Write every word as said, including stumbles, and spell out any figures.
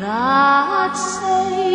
that say